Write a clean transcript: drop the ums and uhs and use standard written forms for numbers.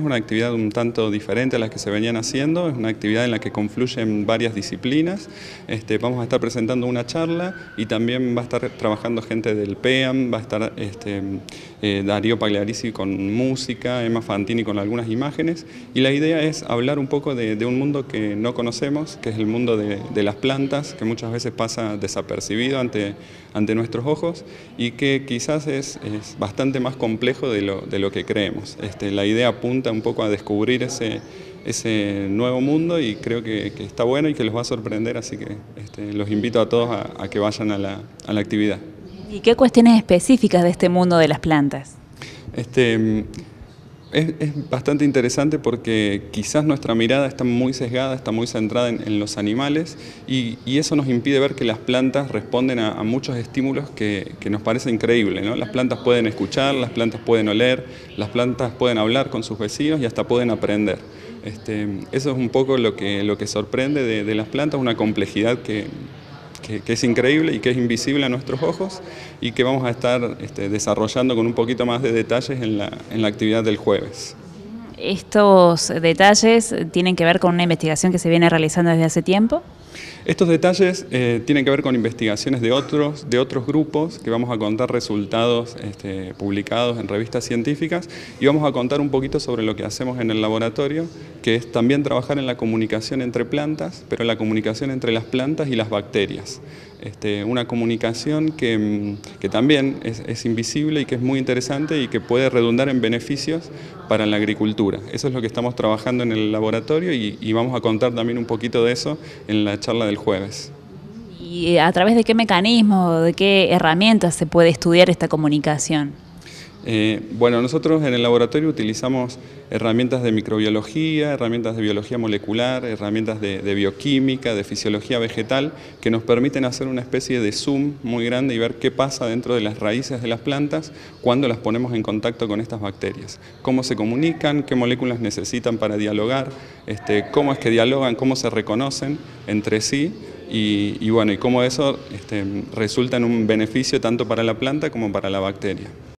Es una actividad un tanto diferente a las que se venían haciendo, es una actividad en la que confluyen varias disciplinas. Vamos a estar presentando una charla y también va a estar trabajando gente del PEAM, va a estar Darío Pagliarisi con música, Emma Fantini con algunas imágenes, y la idea es hablar un poco de un mundo que no conocemos, que es el mundo de las plantas, que muchas veces pasa desapercibido ante nuestros ojos y que quizás es bastante más complejo de lo que creemos. La idea apunta un poco a descubrir ese nuevo mundo y creo que está bueno y que los va a sorprender, así que los invito a todos a que vayan a la actividad. ¿Y qué cuestiones específicas de este mundo de las plantas? Es bastante interesante porque quizás nuestra mirada está muy sesgada, está muy centrada en los animales y eso nos impide ver que las plantas responden a muchos estímulos que nos parece increíble, ¿no? Las plantas pueden escuchar, las plantas pueden oler, las plantas pueden hablar con sus vecinos y hasta pueden aprender. Eso es un poco lo que sorprende de las plantas, una complejidad que es increíble y que es invisible a nuestros ojos y que vamos a estar desarrollando con un poquito más de detalles en la actividad del jueves. ¿Estos detalles tienen que ver con una investigación que se viene realizando desde hace tiempo? Estos detalles tienen que ver con investigaciones de otros grupos, que vamos a contar resultados publicados en revistas científicas y vamos a contar un poquito sobre lo que hacemos en el laboratorio, que es también trabajar en la comunicación entre plantas, pero la comunicación entre las plantas y las bacterias. Una comunicación que también es invisible y que es muy interesante y que puede redundar en beneficios para la agricultura. Eso es lo que estamos trabajando en el laboratorio y vamos a contar también un poquito de eso en la charla del jueves. ¿Y a través de qué mecanismos, de qué herramientas se puede estudiar esta comunicación? Bueno, nosotros en el laboratorio utilizamos herramientas de microbiología, herramientas de biología molecular, herramientas de bioquímica, de fisiología vegetal, que nos permiten hacer una especie de zoom muy grande y ver qué pasa dentro de las raíces de las plantas cuando las ponemos en contacto con estas bacterias. Cómo se comunican, qué moléculas necesitan para dialogar, cómo es que dialogan, cómo se reconocen entre sí. Y bueno, y cómo eso resulta en un beneficio tanto para la planta como para la bacteria.